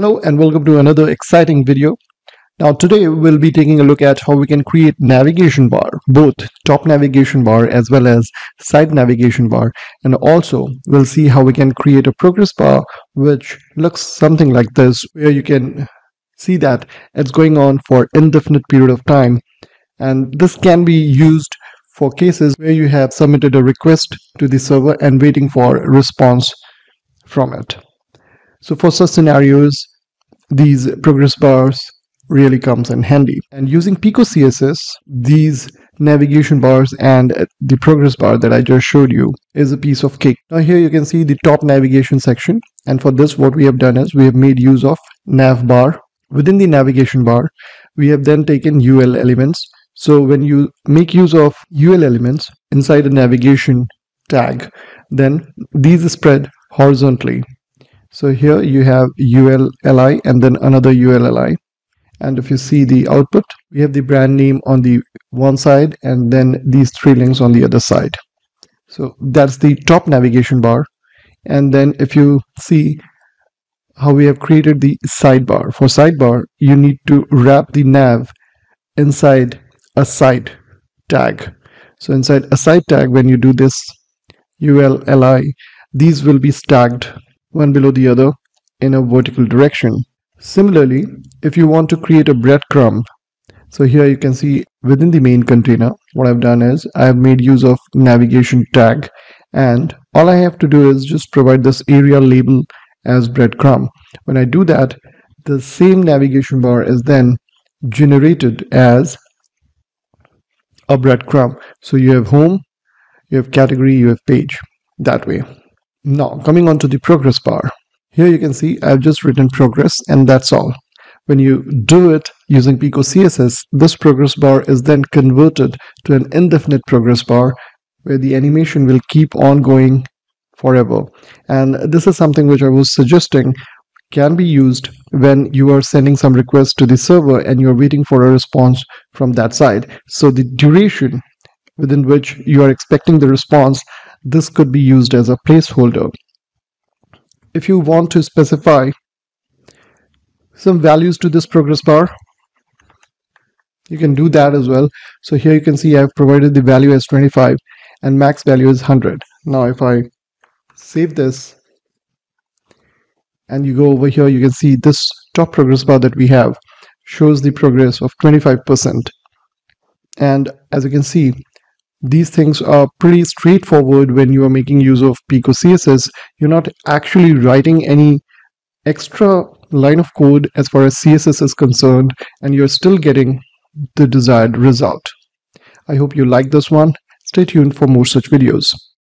Hello and welcome to another exciting video. Now today we'll be taking a look at how we can create navigation bar, both top navigation bar as well as side navigation bar, and also we'll see how we can create a progress bar which looks something like this, where you can see that it's going on for indefinite period of time. And this can be used for cases where you have submitted a request to the server and waiting for a response from it. So for such scenarios, these progress bars really comes in handy. And using Pico CSS, these navigation bars and the progress bar that I just showed you is a piece of cake. Now here you can see the top navigation section, and for this what we have done is we have made use of nav bar. Within the navigation bar, we have then taken UL elements. So when you make use of UL elements inside a navigation tag, then these spread horizontally. So here you have ULLI and then another ULLI, and if you see the output, we have the brand name on the one side and then these three links on the other side. So that's the top navigation bar. And then if you see how we have created the sidebar, for sidebar you need to wrap the nav inside a side tag. So inside a side tag, when you do this ULLI, these will be stacked one below the other in a vertical direction. Similarly, if you want to create a breadcrumb, so here you can see within the main container, what I've done is I've made use of navigation tag, and all I have to do is just provide this area label as breadcrumb. When I do that, the same navigation bar is then generated as a breadcrumb. So you have home, you have category, you have page, that way. Now coming on to the progress bar, here you can see I've just written progress and that's all. When you do it using Pico CSS, this progress bar is then converted to an indefinite progress bar where the animation will keep on going forever. And this is something which I was suggesting can be used when you are sending some request to the server and you're waiting for a response from that side. So the duration within which you are expecting the response, this could be used as a placeholder. If you want to specify some values to this progress bar, you can do that as well. So here you can see I've provided the value as 25 and max value is 100. Now if I save this and you go over here, you can see this top progress bar that we have shows the progress of 25%. And as you can see, these things are pretty straightforward when you are making use of Pico CSS. You're not actually writing any extra line of code as far as CSS is concerned, and you're still getting the desired result. I hope you like this one. Stay tuned for more such videos.